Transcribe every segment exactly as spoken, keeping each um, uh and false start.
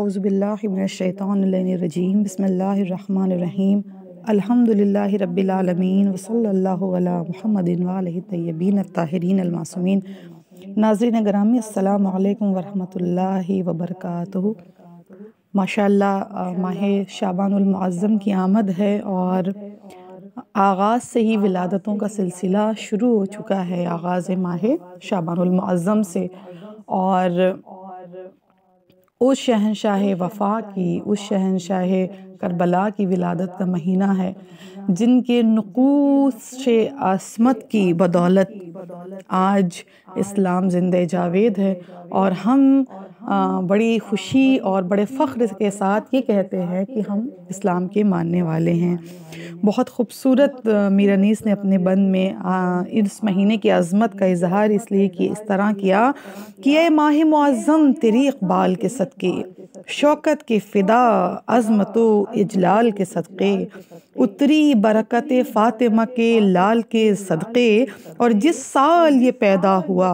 औज़ुबिल्लाहि मिनश्शैतानिर्रजीम बिस्मिल्लाहिर्रहमानिर्रहीम अल्हम्दुलिल्लाहि रब्बिल आलमीन व सल्लल्लाहु अला मुहम्मदिन व आलिहि तय्यबीन अत्ताहिरीन अलमासूमीन। नाज़रीन गिरामी, अस्सलामु अलैकुम व रहमतुल्लाहि व बरकातुहू। माशाअल्लाह माह शाबानुल मुअज़्ज़म की आमद है और आगाज़ से ही विलादतों का सिलसिला शुरू हो चुका है। आगाज़ माह शाबानुल मुअज़्ज़म से और उस शहनशाह वफ़ा की, उस शहनशाह करबला की विलादत का महीना है, जिनके नकूस आसमत की बदौलत आज इस्लाम ज़िंदा जावेद है। और हम आ, बड़ी खुशी और बड़े फ़ख्र के साथ ये कहते हैं कि हम इस्लाम के मानने वाले हैं। बहुत ख़ूबसूरत मीरानीस ने अपने बंद में आ, इस महीने की अज़मत का इजहार इसलिए कि इस तरह किया कि ए माह मुअज़्ज़म, तेरी इकबाल के सदक़े, शौकत की फ़िदा, अज़मत इजलाल के सदक़े, उतरी बरकत फ़ातिमा के लाल के सदक़े, और जिस साल ये पैदा हुआ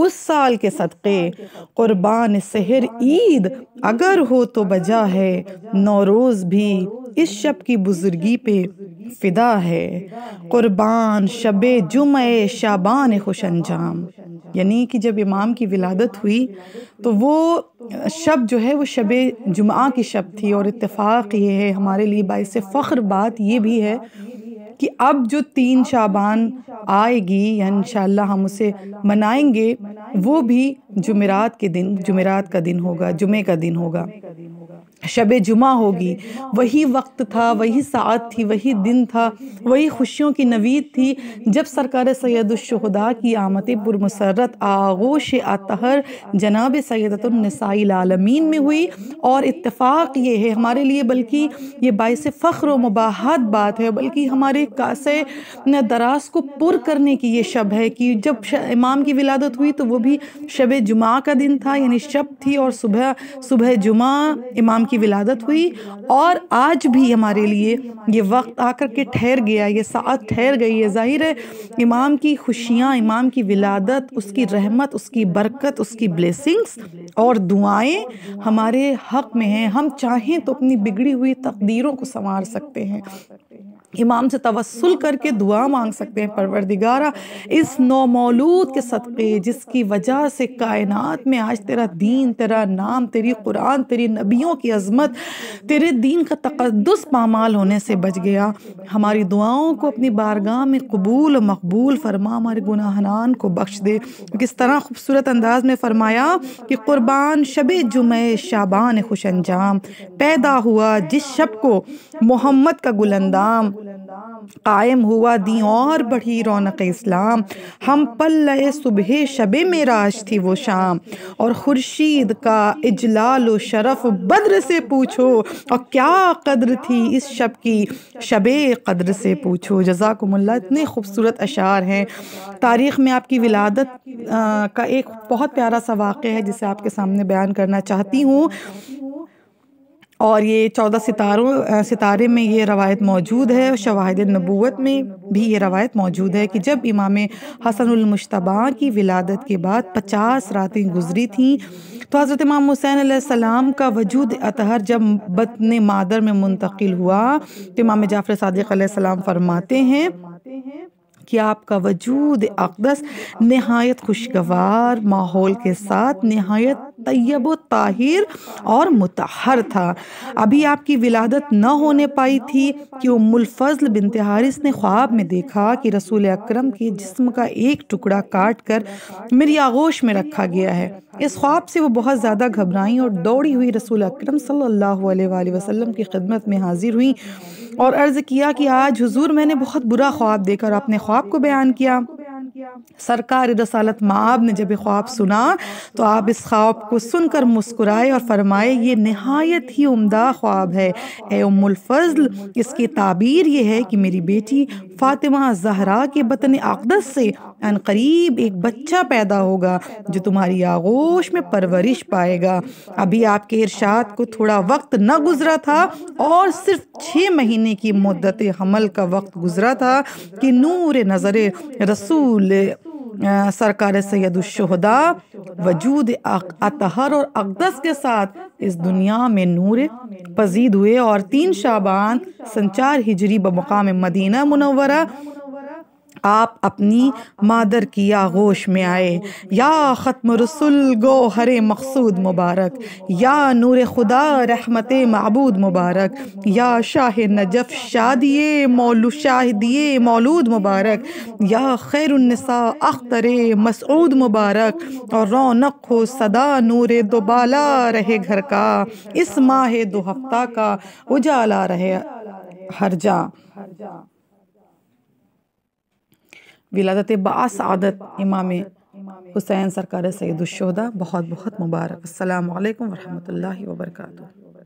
उस साल के सदक़े, क़ुरबान सहर ईद अगर हो तो बजा है, नौरोज़ भी इस शब की बुजुर्गी पे फ़िदा है, क़ुरबान शबे जुमे शाबान खुश अंजाम। यानी कि जब इमाम की विलादत हुई तो वो शब जो है वो शबे जुमा की शब थी। और इत्तेफाक़ ये है, हमारे लिए बाइस फ़ख्र बात ये भी है कि अब जो तीन शाबान आएगी इंशाअल्लाह हम उसे मनाएंगे, वो भी जुमेरात के दिन, जुमेरात का दिन होगा, जुमे का दिन होगा, शबे जुमा होगी। वही वक्त था, वही साथ थी, वही दिन था, वही खुशियों की नवीद थी जब सरकार सैयदुश्शुहदा की आमद पुरमसरत आगोश अतहर जनाब सैयदतुन निसाइल आलमीन में हुई। और इत्तेफाक ये है हमारे लिए, बल्कि ये बाइस फ़ख्र व मुबाहत बात है, बल्कि हमारे कासे दराज को पुर करने की ये शब है कि जब इमाम की विलादत हुई तो वो भी शबे जुमा का दिन था, यानी शब थी, और सुबह सुबह जुमा इमाम की विलादत हुई। और आज भी हमारे लिए ये वक्त आकर के ठहर गया, ये साथ ठहर गई है। जाहिर है इमाम की खुशियाँ, इमाम की विलादत, उसकी रहमत, उसकी बरकत, उसकी ब्लेसिंग्स और दुआएं हमारे हक़ में हैं। हम चाहें तो अपनी बिगड़ी हुई तकदीरों को संवार सकते हैं, इमाम से तवस्सुल करके दुआ मांग सकते हैं, परवरदिगारा इस नौमौलूद के सदक़े जिसकी वजह से कायनात में आज तेरा दीन, तेरा नाम, तेरी कुरान, तेरी नबियों की अज़मत, तेरे दीन का तक़द्दुस पामाल होने से बच गया। हमारी दुआओं को अपनी बारगाह में कबूल और मकबूल फरमा, हमारे गुनाहगारान को बख्श दे। किस तरह खूबसूरत अंदाज में फरमाया कि क़ुरबान शबे जुमे शाबान खुश अंजाम, पैदा हुआ जिस शब को मोहम्मद का गुलंदाम, कायम हुआ दी और बढ़ी रौनक इस्लाम, हम पल्ले सुबह शबे मेराज थी वो शाम, और खुर्शीद का इजलाल व शरफ बद्र से पूछो, और क्या कद्र थी इस शब की शबे कद्र से पूछो। जज़ाकुमुल्लाह। इतने खूबसूरत अशार हैं। तारीख़ में आपकी विलादत आ, का एक बहुत प्यारा सा वाक़या है जिसे आपके सामने बयान करना चाहती हूँ। और ये चौदह सितारों सितारे में ये रवायत मौजूद है, शवाहिद नबूवत में भी ये रवायत मौजूद है कि जब इमाम हसनुल मुश्तबा की विलादत के बाद पचास रातें गुजरी थीं तो हज़रत इमाम हुसैन अलैहिस्सलाम का वजूद अतहर जब बतन मादर में मुंतकिल हुआ तो इमाम जाफ़र सादिक़ अलैहिस्सलाम फरमाते हैं कि आपका वजूद अक़दस नहायत खुशगवार माहौल के साथ नहायत तय्यब व ताहिर और मुतहर था। अभी आपकी विलादत न होने पाई थी कि उम्मुल फज़ल बिन्त हारिस ने ख्वाब में देखा कि रसूल अकरम के जिस्म का एक टुकड़ा काट कर मेरी आगोश में रखा गया है। इस ख्वाब से वो बहुत ज़्यादा घबराई और दौड़ी हुई रसूल अकरम सल्लल्लाहु अलैहि वसल्लम की खिदमत में हाजिर हुई और अर्ज़ किया कि आज हुजूर मैंने बहुत बुरा ख्वाब देखा। और आपने ख्वाब को बयान किया। सरकार रसालत माब ने जब ख्वाब सुना तो आप इस ख्वाब को सुनकर मुस्कुराए और फरमाए ये नहायत ही उम्दा ख्वाब है ए उम्मुल फज़ल। इसकी ताबीर ये है कि मेरी बेटी फ़ातिमा ज़हरा के बतन अक़दस से अनकरीब एक बच्चा पैदा होगा जो तुम्हारी आगोश में परवरिश पाएगा। अभी आपके इरशाद को थोड़ा वक्त न गुज़रा था और सिर्फ छः महीने की मुद्दत हमल का वक्त गुज़रा था कि नूर नज़र रसूल सरकार सैयदुश्शुहदा वजूद अतहर और अकदस के साथ इस दुनिया में नूर पजीद हुए और तीन शाबान सन चार हिजरी बमकाम मदीना मुनव्वरा आप अपनी मादर की आगोश में आए। या ख़त्म रसूल गोहरे मकसूद मुबारक, या नूर खुदा रहमते माबूद मुबारक, या शाह नजफ़ शादिए मौलू शाहिदिए मौलूद मुबारक, या खैरुन्निसा अख्तरे मसऊद मुबारक, और रौनक हो सदा नूर दोबाला रहे घर का, इस माह दो हफ्ता का उजाला रहे हर जा। विलादत बासआदत इमाम हुसैन सरकार सैयदुश्शुहदा बहुत बहुत मुबारक। अस्सलामु अलैकुम वरहमतुल्लाहि वबरकातुह।